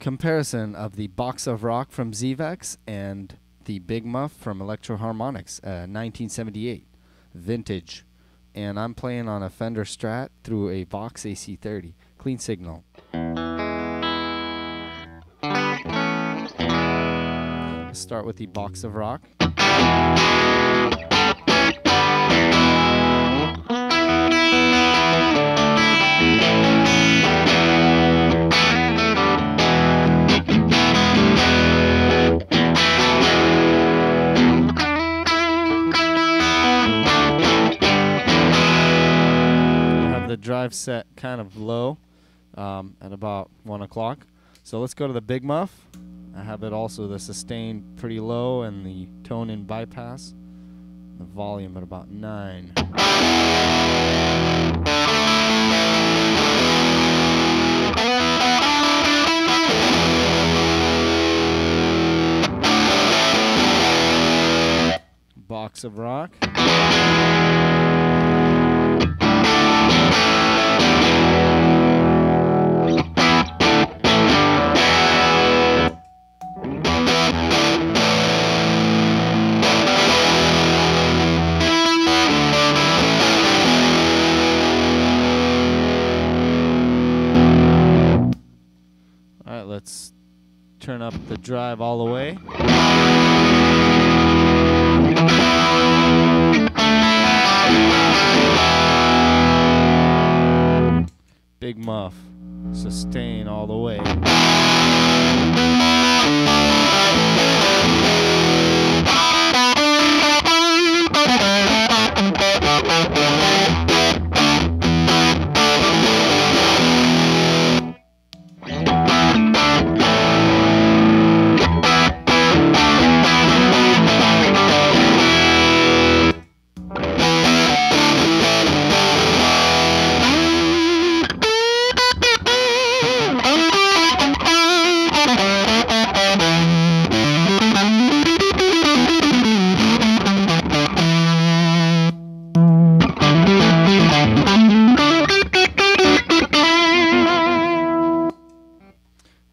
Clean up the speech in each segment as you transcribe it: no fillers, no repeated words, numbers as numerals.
comparison of the Box of Rock from Zvex and the Big Muff from Electro Harmonix, 1978, vintage. And I'm playing on a Fender Strat through a Vox AC30, clean signal. Let's start with the Box of Rock. Drive set kind of low at about 1 o'clock. So let's go to the Big Muff. I have it also the sustain pretty low and the tone in bypass. The volume at about 9. Box of Rock. Let's turn up the drive all the way. Big Muff, sustain all the way.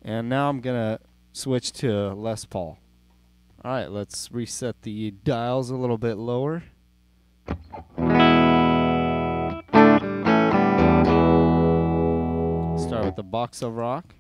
And now I'm gonna switch to Les Paul. All right, let's reset the dials a little bit lower. Start with the Box of Rock.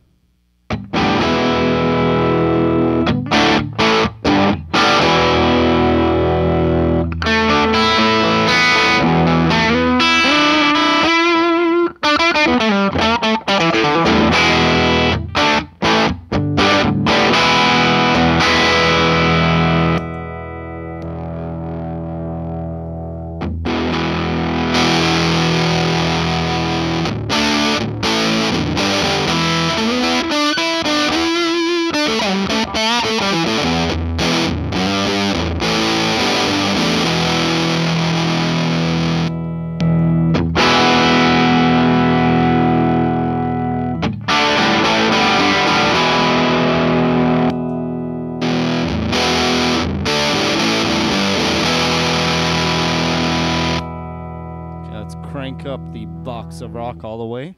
Crank up the Box of Rock all the way.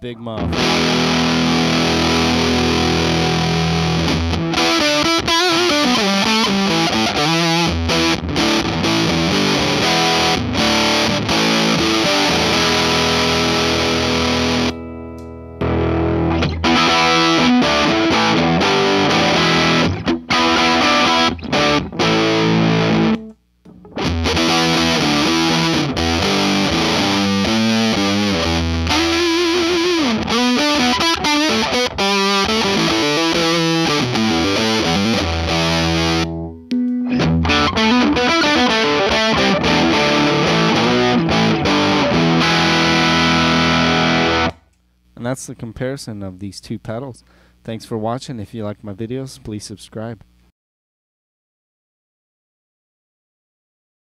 Big Muff. That's the comparison of these two pedals. Thanks for watching. If you like my videos, please subscribe.